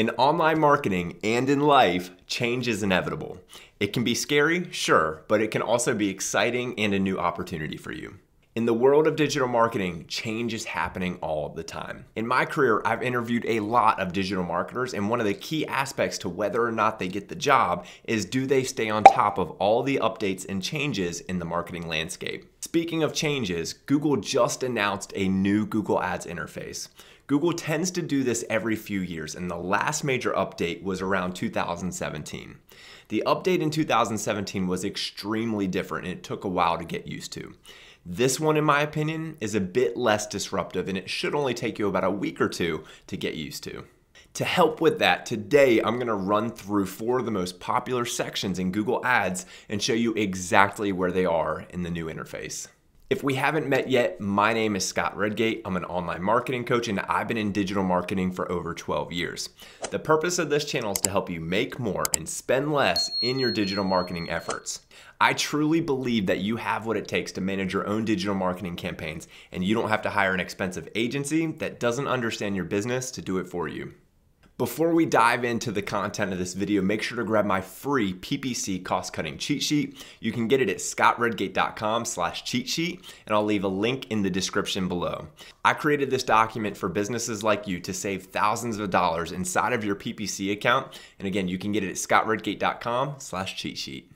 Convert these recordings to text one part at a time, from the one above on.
In online marketing and in life, change is inevitable. It can be scary, sure, but it can also be exciting and a new opportunity for you. In the world of digital marketing, change is happening all the time. In my career, I've interviewed a lot of digital marketers, and one of the key aspects to whether or not they get the job is do they stay on top of all the updates and changes in the marketing landscape. Speaking of changes, Google just announced a new Google Ads interface. Google tends to do this every few years, and the last major update was around 2017. The update in 2017 was extremely different, and it took a while to get used to. This one, in my opinion, is a bit less disruptive, and it should only take you about a week or two to get used to. To help with that, today I'm going to run through 4 of the most popular sections in Google Ads and show you exactly where they are in the new interface. If we haven't met yet, my name is Scott Redgate. I'm an online marketing coach, and I've been in digital marketing for over 12 years. The purpose of this channel is to help you make more and spend less in your digital marketing efforts. I truly believe that you have what it takes to manage your own digital marketing campaigns, and you don't have to hire an expensive agency that doesn't understand your business to do it for you. Before we dive into the content of this video, make sure to grab my free PPC cost-cutting cheat sheet. You can get it at scottredgate.com/cheat sheet, and I'll leave a link in the description below. I created this document for businesses like you to save thousands of dollars inside of your PPC account. And again, you can get it at scottredgate.com/cheat sheet.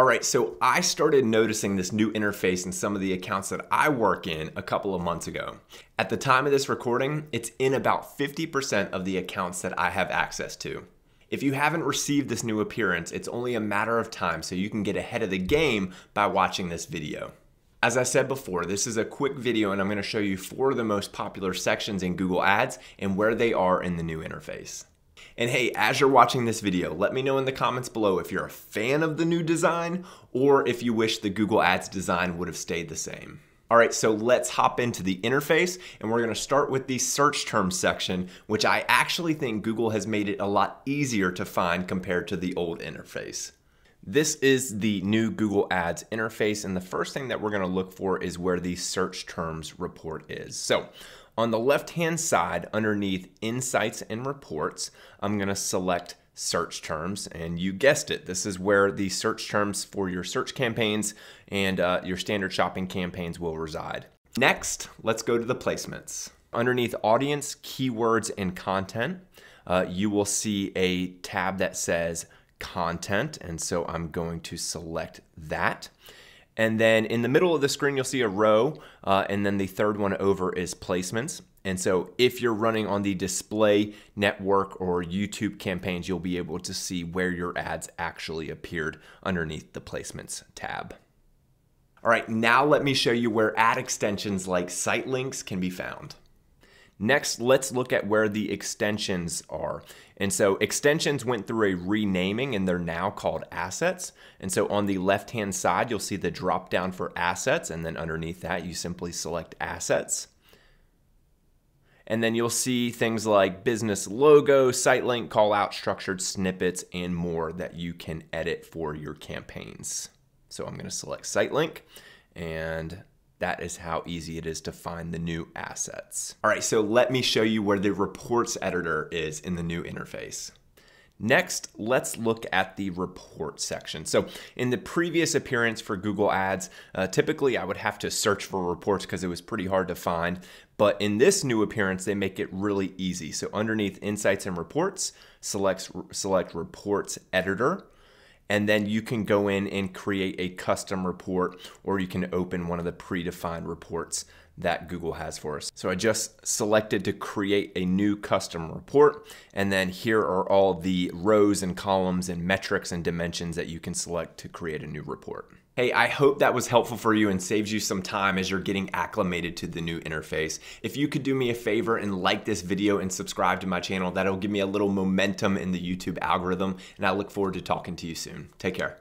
All right, so I started noticing this new interface in some of the accounts that I work in a couple of months ago. At the time of this recording, it's in about 50% of the accounts that I have access to. If you haven't received this new appearance, it's only a matter of time, so you can get ahead of the game by watching this video. As I said before, this is a quick video, and I'm going to show you 4 of the most popular sections in Google Ads and where they are in the new interface. And hey, as you're watching this video, let me know in the comments below if you're a fan of the new design or if you wish the Google Ads design would have stayed the same. All right, so let's hop into the interface, and we're going to start with the search terms section, which I actually think Google has made it a lot easier to find compared to the old interface. This is the new Google Ads interface, and the first thing that we're going to look for is where the search terms report is. So on the left-hand side, underneath Insights and Reports, I'm going to select Search Terms, and you guessed it, this is where the search terms for your search campaigns and your standard shopping campaigns will reside. Next, let's go to the placements. Underneath Audience, Keywords, and Content, you will see a tab that says Content, and so I'm going to select that. And then in the middle of the screen, you'll see a row, and then the third one over is placements. And so if you're running on the display network or YouTube campaigns, you'll be able to see where your ads actually appeared underneath the placements tab. All right, now let me show you where ad extensions like site links can be found. Next, let's look at where the extensions are. And so extensions went through a renaming, and they're now called Assets. And so on the left-hand side, you'll see the drop down for Assets, and then underneath that, you simply select Assets. And then you'll see things like business logo, site link, call out, structured snippets, and more that you can edit for your campaigns. So I'm going to select site link, and that is how easy it is to find the new assets. All right, so let me show you where the reports editor is in the new interface. Next, let's look at the report section. So in the previous appearance for Google Ads, typically I would have to search for reports because it was pretty hard to find. But in this new appearance, they make it really easy. So underneath Insights and Reports, select Reports Editor. And then you can go in and create a custom report, or you can open one of the predefined reports that Google has for us. So I just selected to create a new custom report, and then here are all the rows and columns and metrics and dimensions that you can select to create a new report. Hey, I hope that was helpful for you and saves you some time as you're getting acclimated to the new interface. If you could do me a favor and like this video and subscribe to my channel, that'll give me a little momentum in the YouTube algorithm, and I look forward to talking to you soon. Take care.